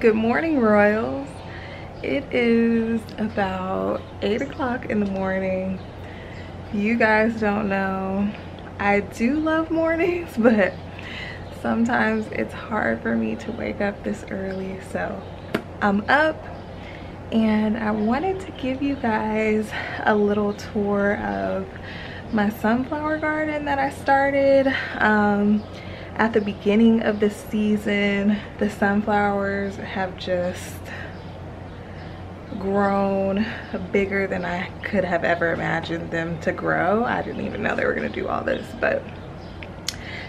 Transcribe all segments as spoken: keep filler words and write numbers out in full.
Good morning, Royals. It is about eight o'clock in the morning. You guys don't know, I do love mornings, but sometimes it's hard for me to wake up this early. So I'm up and I wanted to give you guys a little tour of my sunflower garden that I started. Um, At the beginning of the season, the sunflowers have just grown bigger than I could have ever imagined them to grow. I didn't even know they were gonna do all this, but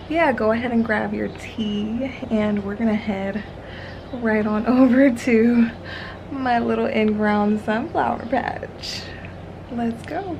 yeah, go ahead and grab your tea and we're gonna head right on over to my little in-ground sunflower patch. Let's go.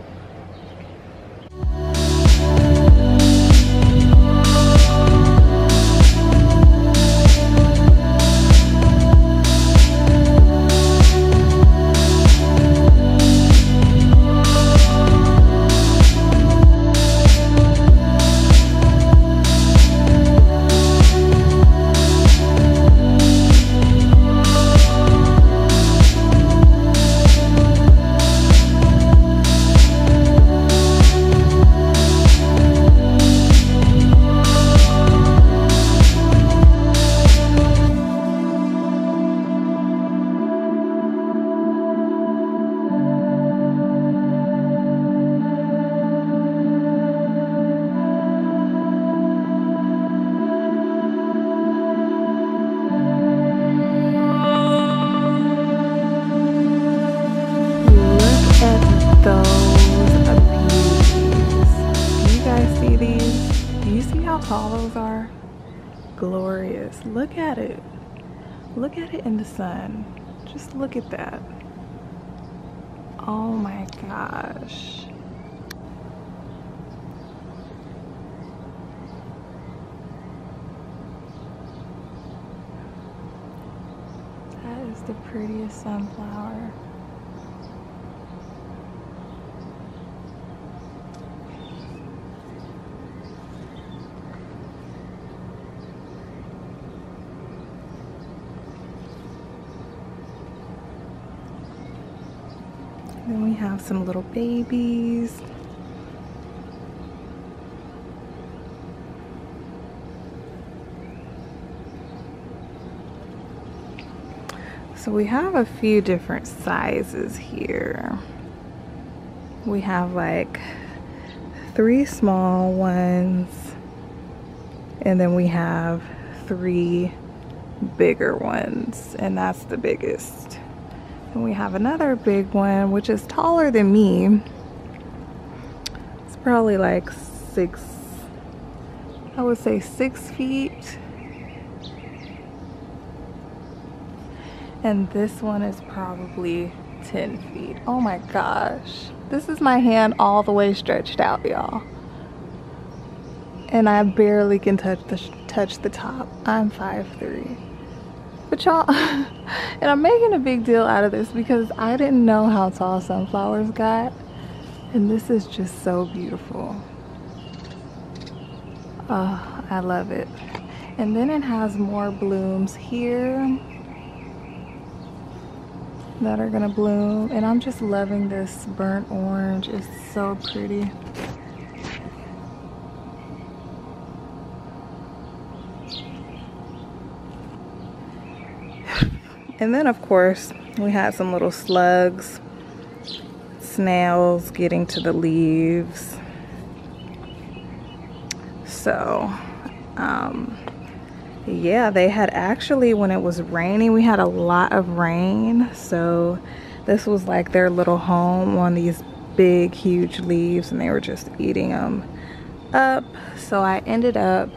Look at it. Look at it in the sun. Just look at that. Oh my gosh. That is the prettiest sunflower. Then we have some little babies. So we have a few different sizes here. We have like three small ones, and then we have three bigger ones, and that's the biggest. And we have another big one, which is taller than me. It's probably like six, I would say six feet. And this one is probably ten feet. Oh my gosh. This is my hand all the way stretched out, y'all. And I barely can touch the, touch the top. I'm five three. But y'all, and I'm making a big deal out of this because I didn't know how tall sunflowers got. And this is just so beautiful. Oh, I love it. And then it has more blooms here that are gonna bloom. And I'm just loving this burnt orange. It's so pretty. And then of course, we had some little slugs, snails getting to the leaves. So, um, yeah, they had actually, when it was raining, we had a lot of rain. So this was like their little home on these big, huge leaves, and they were just eating them up. So I ended up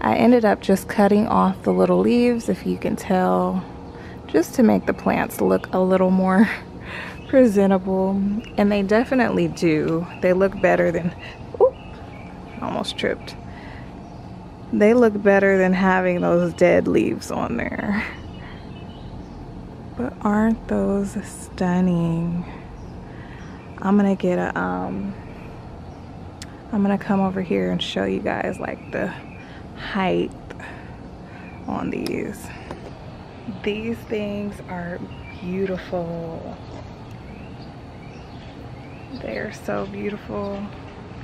I ended up just cutting off the little leaves, if you can tell, just to make the plants look a little more presentable. And they definitely do. They look better than, oop, almost tripped. They look better than having those dead leaves on there. But aren't those stunning? I'm gonna get a, um, I'm gonna come over here and show you guys like the height on these. These things are beautiful. They are so beautiful.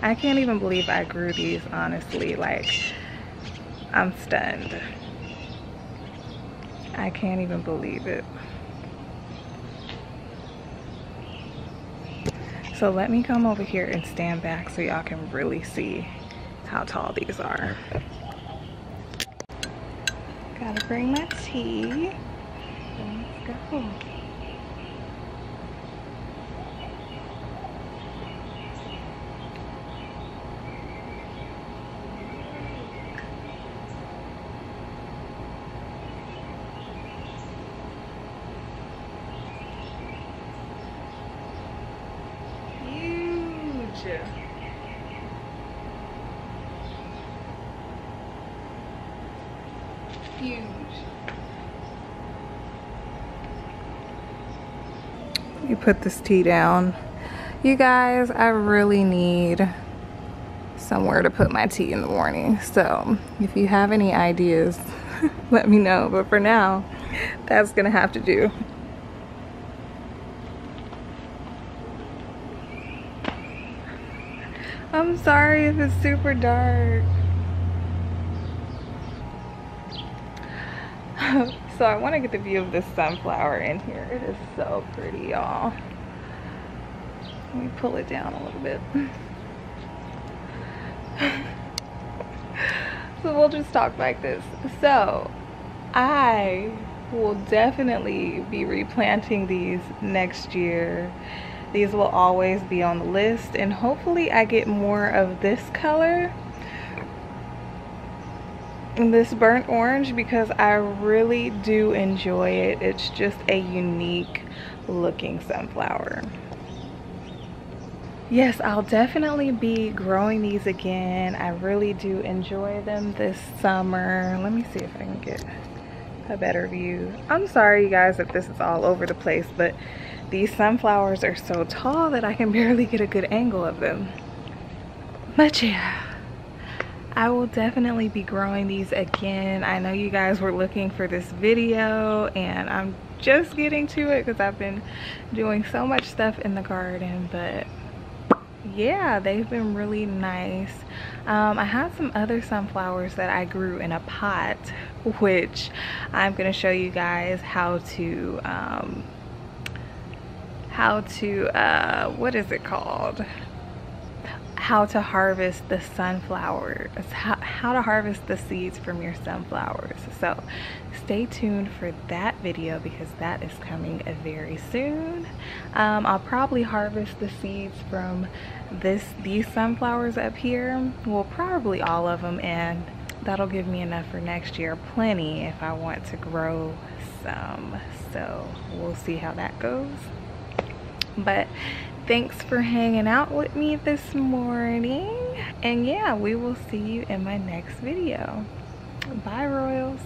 I can't even believe I grew these, honestly. Like, I'm stunned. I can't even believe it. So let me come over here and stand back so y'all can really see how tall these are. Gotta bring my tea. Let's go. Huge. You put this tea down. You guys, I really need somewhere to put my tea in the morning. So if you have any ideas, let me know. But for now, that's gonna have to do. I'm sorry if it's super dark. So I want to get the view of this sunflower in here. It is so pretty, y'all. Let me pull it down a little bit. So we'll just talk like this. So I will definitely be replanting these next year. These will always be on the list, and hopefully I get more of this color, this burnt orange, because I really do enjoy it. It's just a unique looking sunflower. Yes, I'll definitely be growing these again. I really do enjoy them this summer. Let me see if I can get a better view. I'm sorry, you guys, if this is all over the place, but these sunflowers are so tall that I can barely get a good angle of them. But yeah, I will definitely be growing these again. I know you guys were looking for this video, and I'm just getting to it because I've been doing so much stuff in the garden. But yeah, they've been really nice. Um, I had some other sunflowers that I grew in a pot, which I'm gonna show you guys how to um, how to uh what is it called how to harvest the sunflowers, how, how to harvest the seeds from your sunflowers. So stay tuned for that video, because that is coming very soon. um, I'll probably harvest the seeds from this these sunflowers up here, well, probably all of them, and that'll give me enough for next year, plenty, if I want to grow some. So we'll see how that goes. But thanks for hanging out with me this morning, and yeah, we will see you in my next video. Bye, Royals.